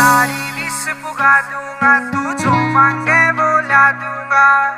सारी विश पुगा दूंगा, तू जो मांगे वो ला दूंगा।